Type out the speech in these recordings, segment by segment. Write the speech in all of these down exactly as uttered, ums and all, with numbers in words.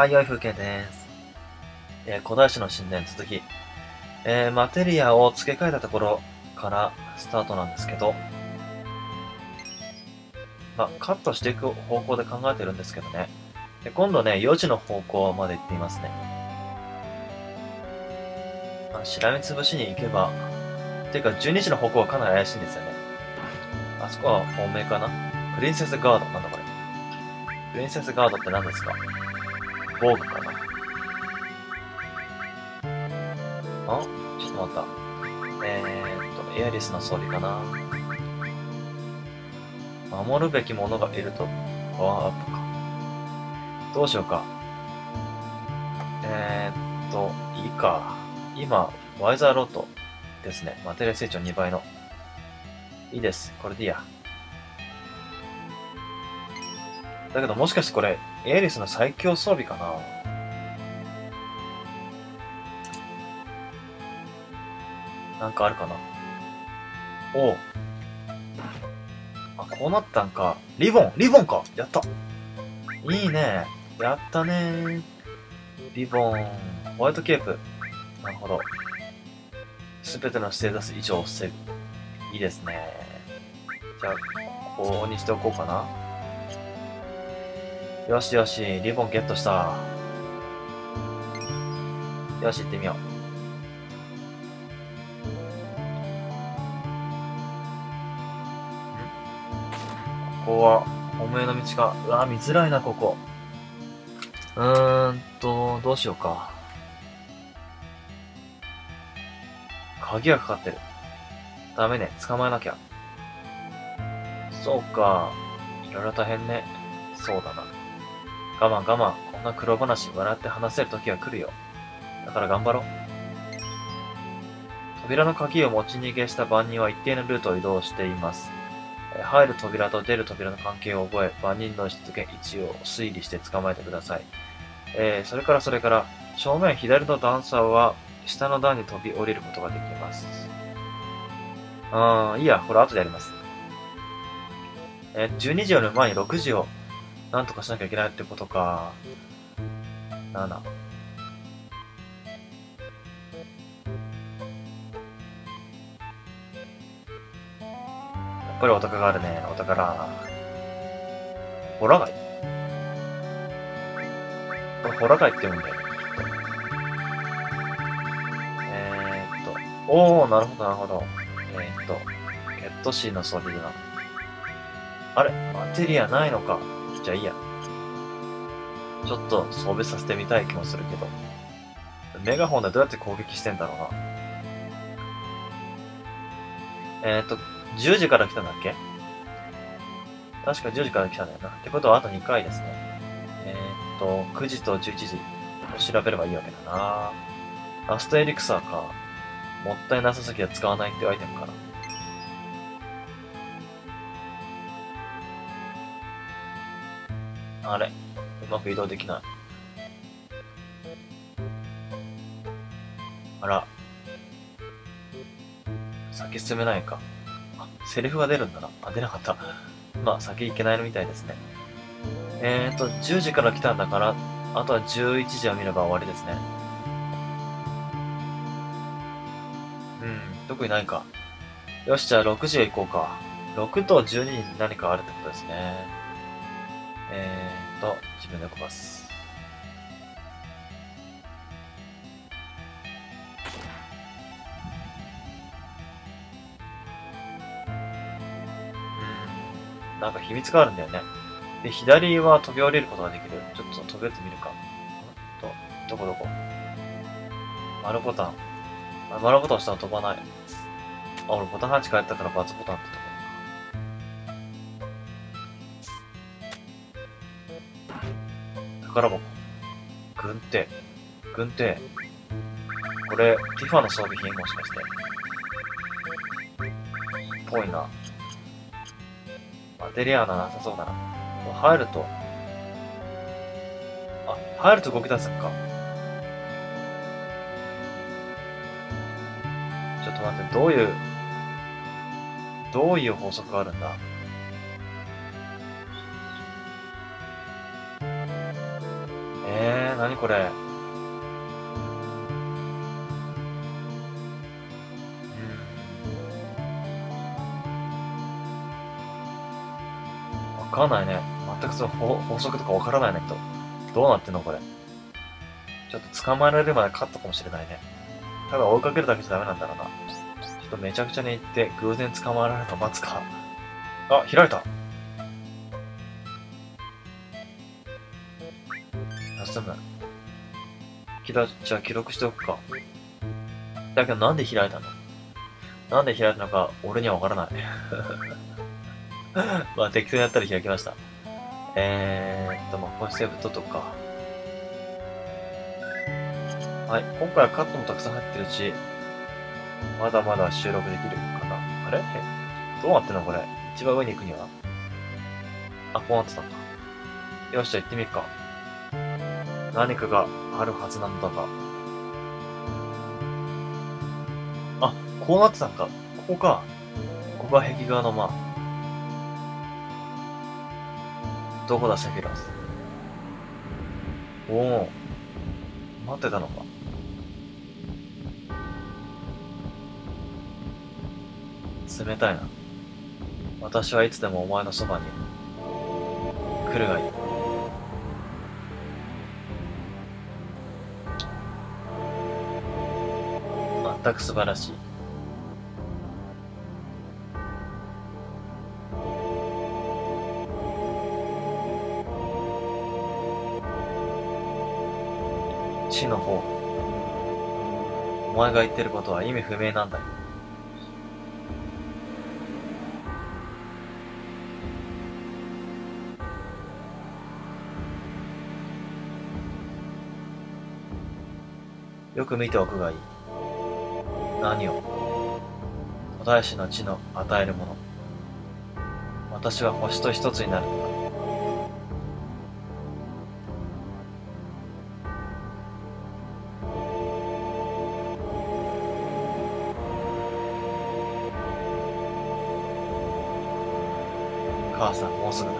はい、良い風景です。えー、古代史の神殿続き。えー、マテリアを付け替えたところからスタートなんですけど、まあ、カットしていく方向で考えてるんですけどね。で今度ね、よじの方向まで行っていますね。まあ、しらみつぶしに行けば、っていうかじゅうにじの方向はかなり怪しいんですよね。あそこは本命かな。プリンセスガードなんだこれ。プリンセスガードって何ですか？防具かな。あ、ちょっと待った。えーっと、エアリスの装備かな。守るべきものがいると、パワーアップか。どうしようか。えーっと、いいか。今、ワイザーロッドですね。マテリア成長にばいの。いいです。これでいいや。だけどもしかしてこれ、エアリスの最強装備かな？なんかあるかな？おう。あ、こうなったんか。リボン！リボンか！やった！いいね。やったね。リボン。ホワイトケープ。なるほど。すべてのステータス以上を防ぐ。いいですね。じゃあ、ここにしておこうかな。よしよし、リボンゲットした。よし、行ってみよう。ここは本命の道か。うわ、見づらいな、ここ。うーんと、どうしようか。鍵がかかってる。ダメね、捕まえなきゃ。そうか。いろいろ大変ね。そうだな。我慢我慢。こんな苦労話、笑って話せる時が来るよ。だから頑張ろう。扉の鍵を持ち逃げした番人は一定のルートを移動しています。入る扉と出る扉の関係を覚え、万人の位置づけ、位置を推理して捕まえてください。えー、それからそれから、正面左の段差は、下の段に飛び降りることができます。うーん、いいや、これ後でやります。えー、じゅうにじより前にろくじを、なんとかしなきゃいけないってことか。なな。やっぱりお宝があるね、お宝。ホラ貝？これホラ貝って言うんだよね、きっと。えー、っと、おー、なるほど、なるほど。えー、っと、ゲットシーの装備だな。あれ？マテリアないのか。じゃあいいや。ちょっと装備させてみたい気もするけど。メガホンでどうやって攻撃してんだろうな。えー、っと、じゅうじから来たんだっけ？確かじゅうじから来たんだよな。ってことはあとにかいですね。えー、っと、くじとじゅういちじを調べればいいわけだな。アストエリクサーか。もったいなさすぎは使わないっていうアイテムかな。あれ？うまく移動できない。あら。先進めないか。セリフが出るんだな。あ、出なかった。まあ、先行けないのみたいですね。えーと、じゅうじから来たんだから、あとはじゅういちじを見れば終わりですね。うん、特にないか。よし、じゃあろくじへ行こうか。ろくとじゅうにに何かあるってことですね。えーと、自分で動かす。なんか秘密があるんだよね。で、左は飛び降りることができる。ちょっと飛び降りてみるか。と、どこどこ。丸ボタン。あ、丸ボタン押したら飛ばない。あ、俺ボタンはち変えたから×ボタンってとこ。宝箱。軍手。軍手。これ、ティファの装備品もしかして。ぽいな。マテリアななさそうだな。こう入ると、あ、入ると動き出すんか。ちょっと待って、どういう、どういう法則があるんだ。えー、これ。うん、わかんないね。全くその法則とかわからないねと。どうなってんのこれ。ちょっと捕まえられるまで勝ったかもしれないね。ただ追いかけるだけじゃダメなんだろうな。ちょっとめちゃくちゃに行って偶然捕まえられるのを待つか。あ、開いた。盗む。じゃあ記録しておくか。だけどなんで開いたのなんで開いたのか俺にはわからない。まあ適当にやったら開きました。えーっと、まあこういうセーブ取っとくか。はい、今回はカットもたくさん入ってるし、まだまだ収録できるかな。あれどうなってんのこれ。一番上に行くにはあ、こうなってたんだ。よし、じゃあ行ってみるか。何かがあるはずなんだが。あ、こうなってたんか。ここか。ここが壁側の間。どこだ、セフィロス。おお。待ってたのか。冷たいな。私はいつでもお前のそばに来るがいい。全く素晴らしい。地の方、お前が言ってることは意味不明なんだよ。よく見ておくがいい。何を。お大師の地の与えるもの。私は星と一つになるのだ。母さん、もうすぐだ。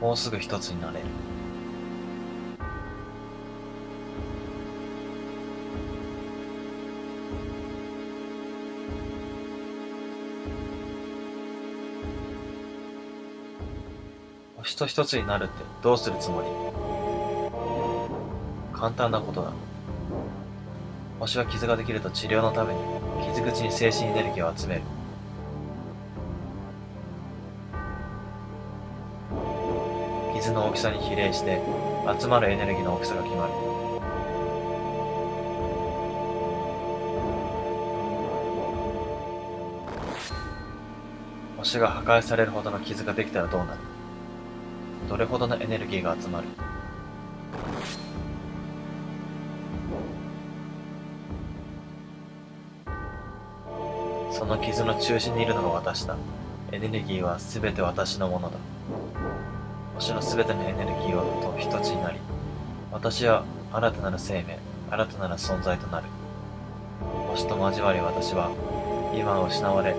もうすぐ一つになれる。星と一つになるってどうするつもり？簡単なことだ。星は傷ができると治療のために傷口に精神エネルギーを集める。傷の大きさに比例して集まるエネルギーの大きさが決まる。星が破壊されるほどの傷ができたらどうなる？どれほどのエネルギーが集まる？その傷の中心にいるのが私だ。エネルギーはすべて私のものだ。星のすべてのエネルギーをと一つになり、私は新たなる生命、新たなる存在となる。星と交わり私は、今失われ、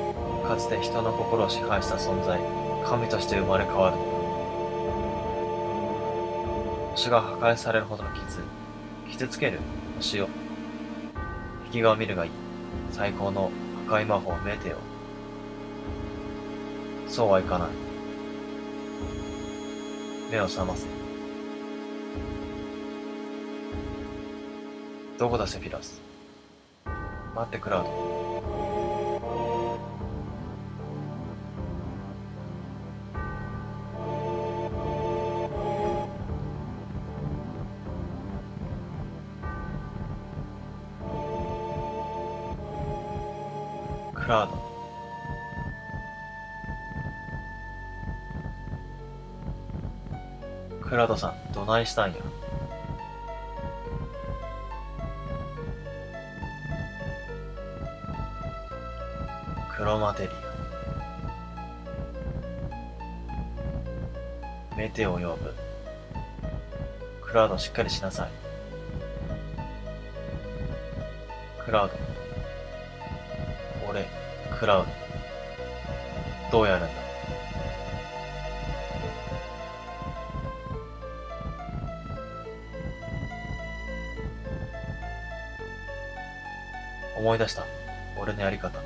かつて人の心を支配した存在、神として生まれ変わるのだ。星が破壊されるほどの傷、傷つける星を。壁画を見るがいい。最高の破壊魔法メテオ。そうはいかない。目を覚ませ。どこだセフィラス。待ってクラウド。クラウド。クラウドさん、どないしたんや。クロマテリア。メテオを呼ぶ。クラウド、しっかりしなさい。クラウド。俺、クラウド。どうやるんだ。思い出した。俺のやり方。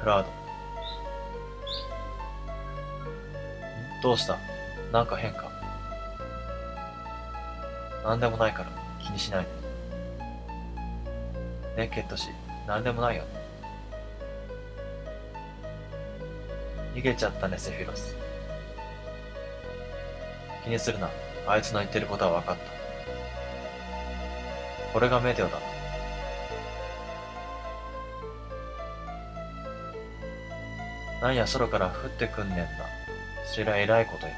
クラウド。どうした？なんか変か？なんでもないから気にしないで。ね、ケット氏、なんでもないよ。逃げちゃったね、セフィロス。気にするな。あいつの言ってることは分かった。これがメテオだ。なんや空から降ってくんねんな。そりゃ偉いことや。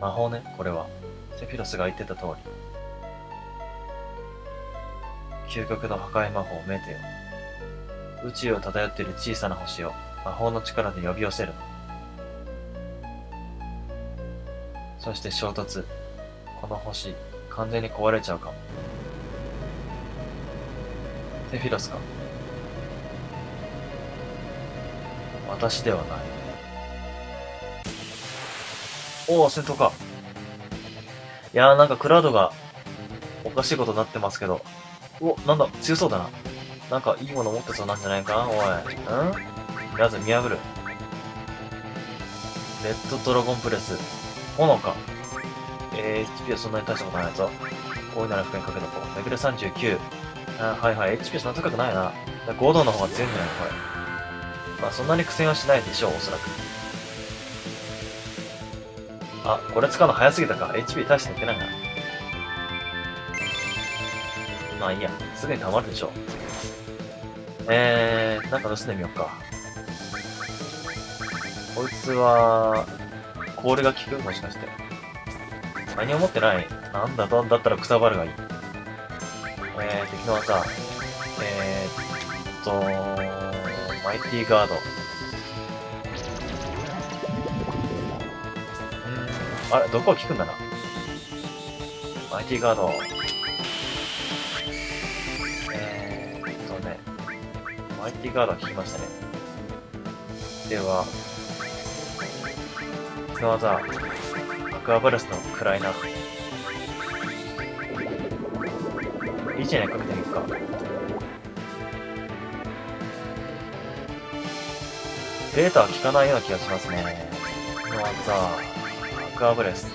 魔法ね、これは。セフィロスが言ってた通り。究極の破壊魔法メテオ。宇宙を漂っている小さな星を魔法の力で呼び寄せる。そして衝突。この星、完全に壊れちゃうかも。セフィロスか。私ではない。おお、戦闘か。いやー、なんかクラウドがおかしいことになってますけど。うお、なんだ、強そうだな。なんかいいもの持ってそうなんじゃないかな、おい。ん？まず見破る。レッドドラゴンプレス。炎か。えー、エイチピー はそんなに大したことないぞ。こういうなら負荷にかけとこう。レベルさんじゅうきゅう。あ、はいはい。エイチピー はそんな高くないな。ゴードンの方が強いんじゃないこれ。まあそんなに苦戦はしないでしょう、おそらく。あ、これ使うの早すぎたか。エイチピー 大して減ってないな。まあいいや。すぐに溜まるでしょう。えー、なんか盗んでみようか。こいつは、氷が効く？もしかして。何を持ってない？なんだ、だったら草張るがいい。えー、敵の技。えーっと、マイティーガード。んー、あれ、毒は効くんだな。マイティーガード。マイティガードは効きましたね。では、この技、アクアブラスのクライナー。いいじゃないか、確定結果。データは効かないような気がしますね。この技、アクアブレス。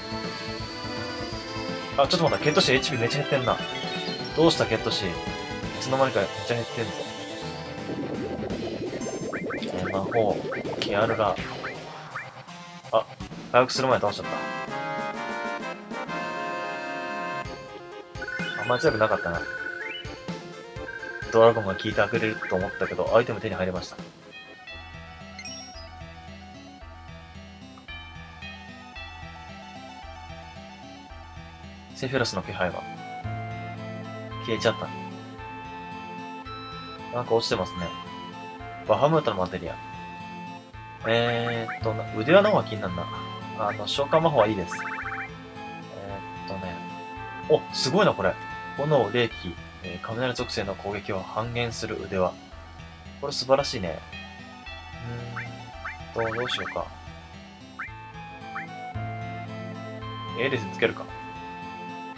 あ、ちょっと待った、ケットシー エイチピー めっちゃ減ってんな。どうしたケットシー？いつの間にかめっちゃ減ってんぞ。魔法、ケアルラ。あ、回復する前に倒しちゃった。あんまり強くなかったな。ドラゴンが効いてあくれると思ったけど、アイテム手に入りました。セフィロスの気配は消えちゃった。なんか落ちてますね。バハムートのマテリア。えーっと、腕輪の方が気になるな。あの、召喚魔法はいいです。えーっとね。お、すごいな、これ。炎、霊気、えー、雷属性の攻撃を半減する腕輪。これ素晴らしいね。うーんと、どうしようか。エリスにつけるか。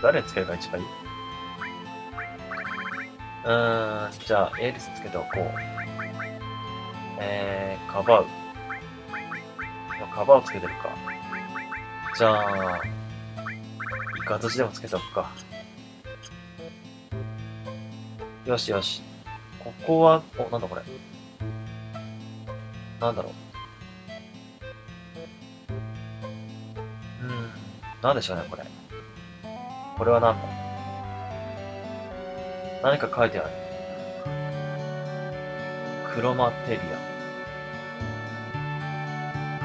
誰につけるか一番いい？うーん、じゃあ、エリスつけておこう。えー、カバウ。カバウつけてるか。じゃあ、イカズチでもつけておくか。よしよし。ここは、お、なんだこれ。なんだろう。うーん、なんでしょうね、これ。これは何だ？何か書いてある。クロマテリア。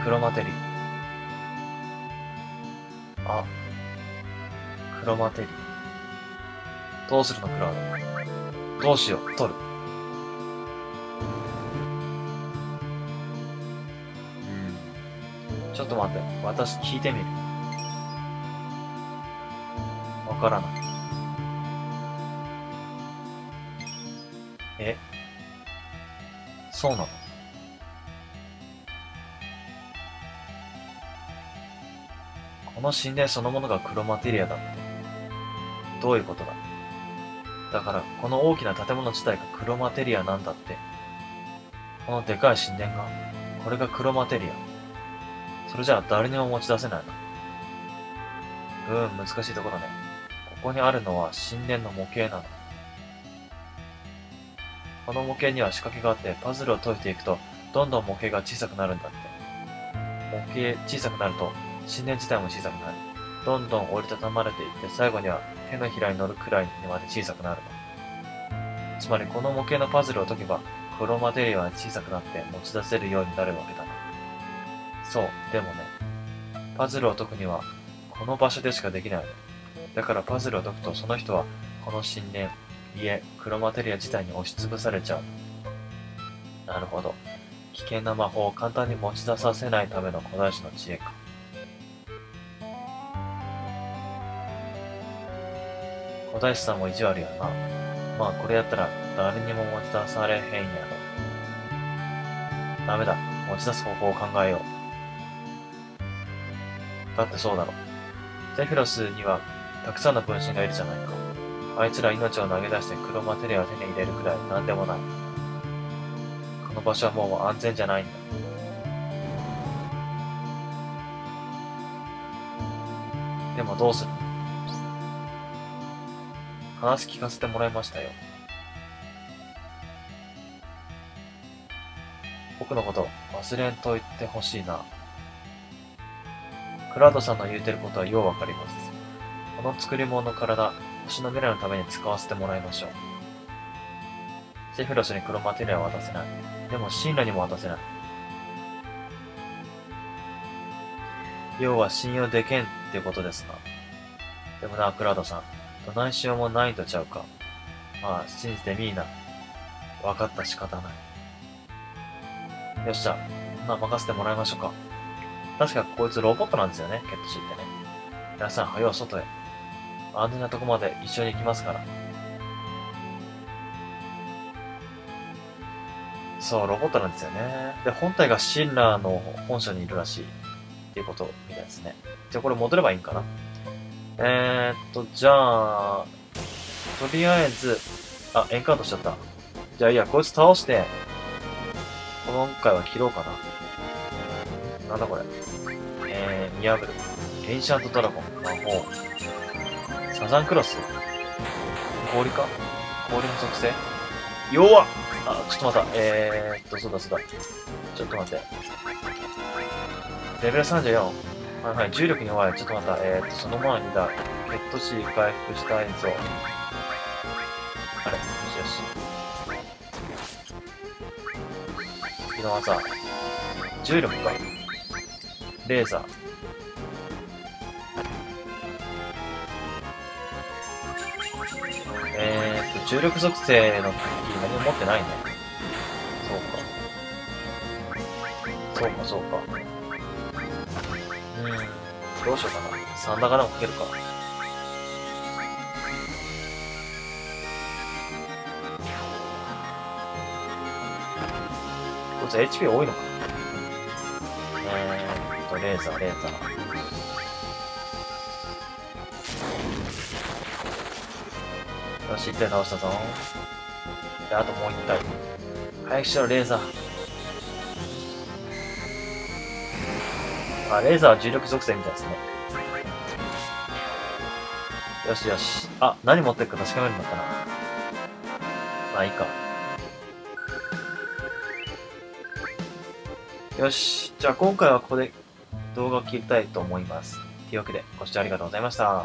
クロマテリ。あ。クロマテリ。どうするの、クラウド。どうしよう、取る。うん。ちょっと待って、私聞いてみる。わからない。え？そうなの。この神殿そのものがクロマテリアだって。どういうことだ？だから、この大きな建物自体がクロマテリアなんだって。このでかい神殿が、これがクロマテリア。それじゃあ誰にも持ち出せないな。うん、難しいところね。ここにあるのは神殿の模型なの。この模型には仕掛けがあって、パズルを解いていくと、どんどん模型が小さくなるんだって。模型小さくなると、神殿自体も小さくなる。どんどん折りたたまれていって、最後には手のひらに乗るくらいにまで小さくなるの。つまり、この模型のパズルを解けば、クロマテリアは小さくなって持ち出せるようになるわけだな。そう、でもね、パズルを解くには、この場所でしかできない。だからパズルを解くと、その人は、この神殿、家、クロマテリア自体に押しつぶされちゃう。なるほど。危険な魔法を簡単に持ち出させないための古代史の知恵か。古代史さんも意地悪やな。まあこれやったら誰にも持ち出されへんやろ。ダメだ。持ち出す方法を考えよう。だってそうだろ。ゼフィロスにはたくさんの分身がいるじゃないか。あいつら命を投げ出してクロマテリアを手に入れるくらいなんでもない。この場所はもう安全じゃないんだ。でもどうする？話聞かせてもらいましたよ。僕のこと忘れんと言ってほしいな。クラウドさんの言うてることはようわかります。この作り物の体、星の未来のために使わせてもらいましょう。セフィロスにクロマテリアは渡せない。でも神羅にも渡せない。要は信用できんってことですな。でもな、クラウドさん、どないしようもないとちゃうか。まあ、信じてみーな。わかった、仕方ない。よっしゃ、まあ任せてもらいましょうか。確かこいつロボットなんですよね、ケットシーってね。皆さん、はよう外へ。安全なとこまで一緒に行きますから。そう、ロボットなんですよね。で、本体がシンラーの本社にいるらしい。っていうことみたいですね。じゃあこれ戻ればいいんかな。えーっと、じゃあ、とりあえず、あ、エンカウントしちゃった。じゃあいいや、こいつ倒して、今回は切ろうかな。なんだこれ。えー、見破る。エンシャントドラゴン。魔法。サザンクロス。氷か？氷の属性？弱っ！あ、ちょっと待った。えーっと、そうだそうだ。ちょっと待って。レベルさんじゅうよん。はいはい、重力に弱い。ちょっと待った。えー、っと、その前にだ。ペット C 回復したいぞ。あれ、よしよし。次の技。重力か。レーザー。えー、っと、重力属性の武器何も持ってないね。そうか。そうか、そうか。どうしようかな。サンダーガラもかけるか。こいつ エイチピー 多いのかな。えーっと、レーザー、レーザー。よし、いってん倒したぞ。で、あともういったい。早くしろ、レーザー。あ、レーザーは重力属性みたいですね。よしよし。あ、何持ってるか確かめるのかな。まあいいか。よし。じゃあ今回はここで動画を切りたいと思います。というわけでご視聴ありがとうございました。